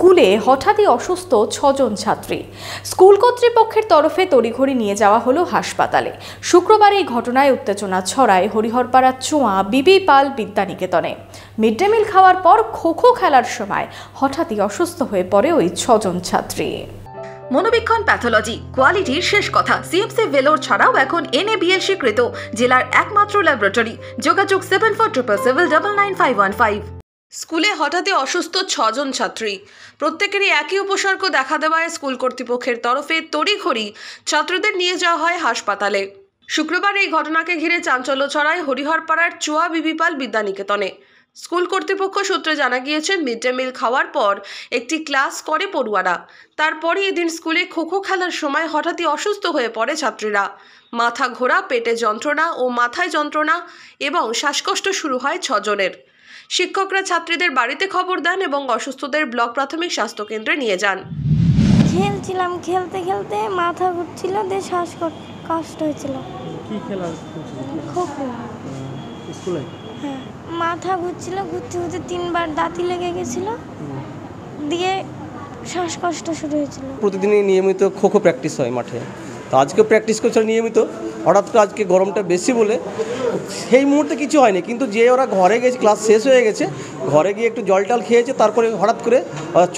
স্কুলে হঠাৎই অসুস্থ ৬জন ছাত্রী। স্কুল কর্তৃপক্ষের তরফে তড়িঘড়ি নিয়ে যাওয়া হলো হাসপাতালে। শুক্রবার এই ঘটনায় উত্তেজনা ছড়ায় হরিহরপাড়া চুয়া বিবি পাল বিদ্যানিকেতনে। মিড ডে মিল খাওয়ার পর খোখো খেলার সময় হঠাৎই অসুস্থ হয়ে পড়ে ওই ৬জন ছাত্রী। মনোবীক্ষণ প্যাথোলজি কোয়ালিটির শেষ কথা। সিএমসি ভেলোর ছাড়াও এখন NABL স্বীকৃত জেলার একমাত্র ল্যাবরেটরি। যোগাযোগ 7477799515। স্কুলে হঠাৎই অসুস্থ ৬জন ছাত্রী, প্রত্যেকেরই একই উপসর্গ দেখা দেওয়ায় স্কুল কর্তৃপক্ষের তরফে তড়িঘড়ি ছাত্রদের নিয়ে যাওয়া হয় হাসপাতালে। শুক্রবার এই ঘটনাকে ঘিরে চাঞ্চল্য ছড়ায় হরিহরপাড়ার চুয়া বিবিপাল বিদ্যানিকেতনে। স্কুল কর্তৃপক্ষ সূত্রে জানা গিয়েছে, মিড ডে মিল খাওয়ার পর একটি ক্লাস করে পড়ুয়ারা। তারপরই এদিন স্কুলে খোখো খেলার সময় হঠাৎই অসুস্থ হয়ে পড়ে ছাত্রীরা। মাথা ঘোরা, পেটে যন্ত্রণা ও মাথায় যন্ত্রণা এবং শ্বাসকষ্ট শুরু হয় ৬জনের। শিক্ষকরা ছাত্রীদের বাড়িতে খবর দেন এবং অসুস্থদের ব্লক প্রাথমিক স্বাস্থ্যকেন্দ্রে নিয়ে যান। খেলছিলাম, খেলতে খেলতে মাথা ঘুরছিল, দিয়ে শ্বাসকষ্ট হয়েছিল। মাথা ঘুরছিল, ঘুরতে ঘুরতে 3বার দাঁতি লেগে গেছিল, দিয়ে শ্বাসকষ্ট শুরু হয়েছিল। প্রতিদিনই নিয়মিত খোখো প্র্যাকটিস হয় মাঠে, তো আজকেও প্র্যাকটিস করছিল নিয়মিত। হঠাৎ করে আজকে গরমটা বেশি বলে সেই মুহূর্তে কিছু হয়নি, কিন্তু যে ওরা ঘরে গেছে, ক্লাস শেষ হয়ে গেছে, ঘরে গিয়ে একটু জল টল খেয়েছে, তারপরে হঠাৎ করে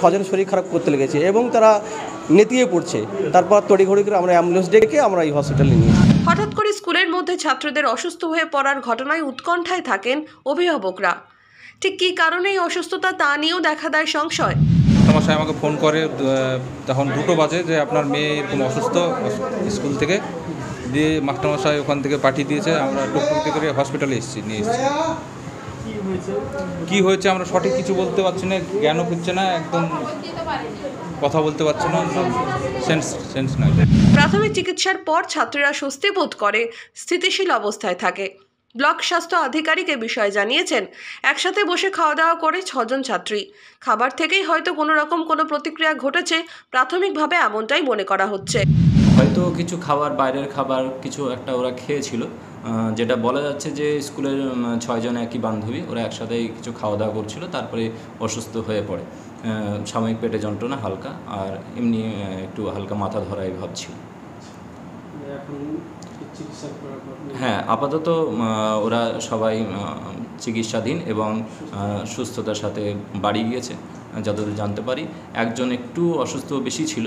৬জন শরীর খারাপ করতে লেগেছে এবং তারা নেতিয়ে পড়ছে। তারপর তড়িঘড়ি করে আমরা অ্যাম্বুলেন্স ডেকে আমরা এই হসপিটালে নিয়ে। হঠাৎ করে স্কুলের মধ্যে ছাত্রদের অসুস্থ হয়ে পড়ার ঘটনায় উৎকণ্ঠায় থাকেন অভিভাবকরা। ঠিক কী কারণে এই অসুস্থতা তা নিয়েও দেখা দেয় সংশয়। মশাই আমাকে ফোন করে, তখন 2টো বাজে, যে আপনার মেয়ে এরকম অসুস্থ স্কুল থেকে, দিয়ে মাস্টারমশাই ওখান থেকে পাঠিয়ে দিয়েছে। আমরা টুকটুকতে করে হসপিটালে এসেছি, নিয়ে এসেছি। কী হয়েছে আমরা সঠিক কিছু বলতে পারছি না, জ্ঞানও ফিরছে না, একদম কথা বলতে পারছে না, সেন্স নাই। প্রাথমিক চিকিৎসার পর ছাত্রীরা স্বস্তি বোধ করে, স্থিতিশীল অবস্থায় থাকে। ব্লক স্বাস্থ্য আধিকারিক এ বিষয়ে জানিয়েছেন, একসাথে বসে খাওয়া দাওয়া করে ৬জন ছাত্রী। খাবার থেকেই হয়তো কোনো রকম কোনো প্রতিক্রিয়া ঘটেছে, প্রাথমিকভাবে এমনটাই মনে করা হচ্ছে। হয়তো কিছু খাবার, বাইরের খাবার কিছু একটা ওরা খেয়েছিল, যেটা বলা যাচ্ছে যে স্কুলের ৬জন একই বান্ধবী, ওরা একসাথে কিছু খাওয়া দাওয়া করছিল, তারপরে অসুস্থ হয়ে পড়ে। সাময়িক পেটে যন্ত্রণা হালকা, আর এমনি একটু হালকা মাথা ধরা এই ভাব ছিল। হ্যাঁ, আপাতত ওরা সবাই চিকিৎসাধীন এবং সুস্থতার সাথে বাড়ি গিয়েছে যতদূর জানতে পারি। একজন একটু অসুস্থ বেশি ছিল,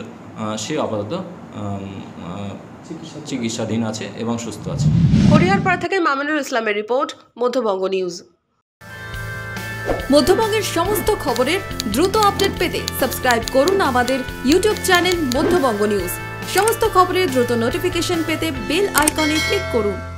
সে আপাতত চিকিৎসাধীন আছে এবং সুস্থ আছে। হরিহরপাড়া থেকে মামিনুল ইসলামের রিপোর্ট, মধ্যবঙ্গ নিউজ। মধ্যবঙ্গের সমস্ত খবরের দ্রুত আপডেট পেতে সাবস্ক্রাইব করুন আমাদের ইউটিউব চ্যানেল মধ্যবঙ্গ নিউজ। সমস্ত খবরের দ্রুত নোটিফিকেশন পেতে বেল আইকনে ক্লিক করুন।